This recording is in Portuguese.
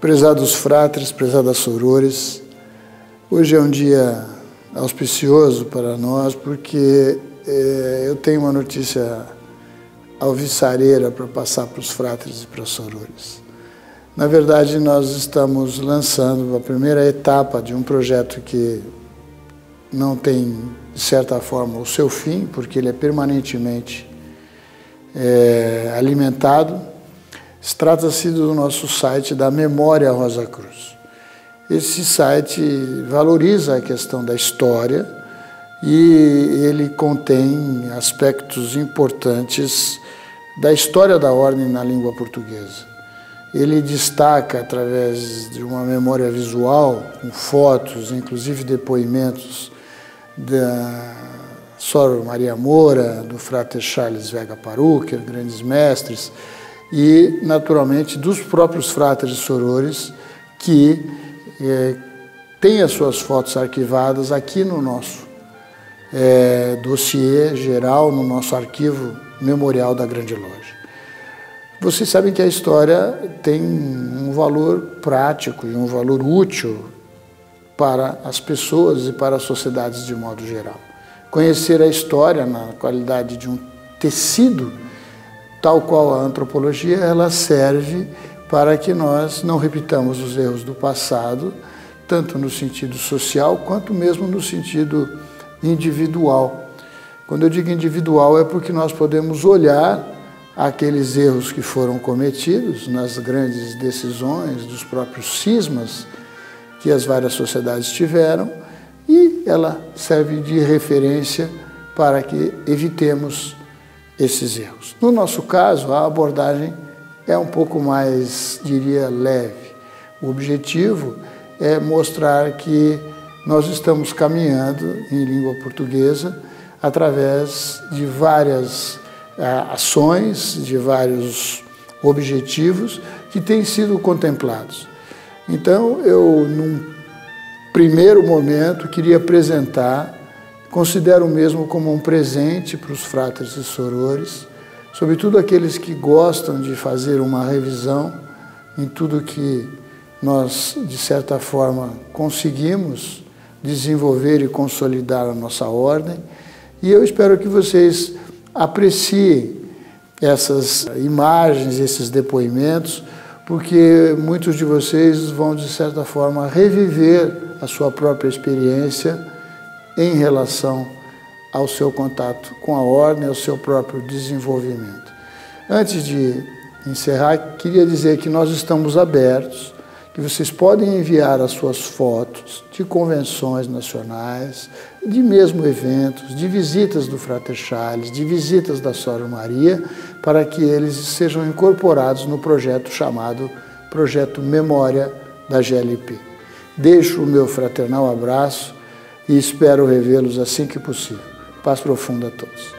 Prezados fratres, prezadas sorores, hoje é um dia auspicioso para nós, porque eu tenho uma notícia alvissareira para passar para os fratres e para as sorores. Na verdade, nós estamos lançando a primeira etapa de um projeto que não tem, de certa forma, o seu fim, porque ele é permanentemente alimentado. Trata-se do nosso site da Memória Rosa Cruz. Esse site valoriza a questão da história e ele contém aspectos importantes da história da Ordem na língua portuguesa. Ele destaca, através de uma memória visual, com fotos, inclusive depoimentos da Sor Maria Moura, do frater Charles Vega Paruc, grandes mestres, e, naturalmente, dos próprios fratres e sorores que têm as suas fotos arquivadas aqui no nosso dossiê geral, no nosso arquivo memorial da Grande Loja. Vocês sabem que a história tem um valor prático e um valor útil para as pessoas e para as sociedades de modo geral. Conhecer a história na qualidade de um tecido, tal qual a antropologia, ela serve para que nós não repitamos os erros do passado, tanto no sentido social quanto mesmo no sentido individual. Quando eu digo individual, é porque nós podemos olhar aqueles erros que foram cometidos nas grandes decisões, dos próprios cismas que as várias sociedades tiveram, e ela serve de referência para que evitemos esses erros. No nosso caso, a abordagem é um pouco mais, diria, leve. O objetivo é mostrar que nós estamos caminhando em língua portuguesa através de várias ações, de vários objetivos que têm sido contemplados. Então, eu, num primeiro momento, queria apresentar, considero mesmo como um presente para os fratres e sorores, sobretudo aqueles que gostam de fazer uma revisão em tudo que nós, de certa forma, conseguimos desenvolver e consolidar a nossa ordem. E eu espero que vocês aprecie essas imagens, esses depoimentos, porque muitos de vocês vão, de certa forma, reviver a sua própria experiência em relação ao seu contato com a ordem, ao seu próprio desenvolvimento. Antes de encerrar, queria dizer que nós estamos abertos, que vocês podem enviar as suas fotos de convenções nacionais, de mesmo eventos, de visitas do frater Charles, de visitas da Sor Maria, para que eles sejam incorporados no projeto chamado Projeto Memória da GLP. Deixo o meu fraternal abraço e espero revê-los assim que possível. Paz profunda a todos.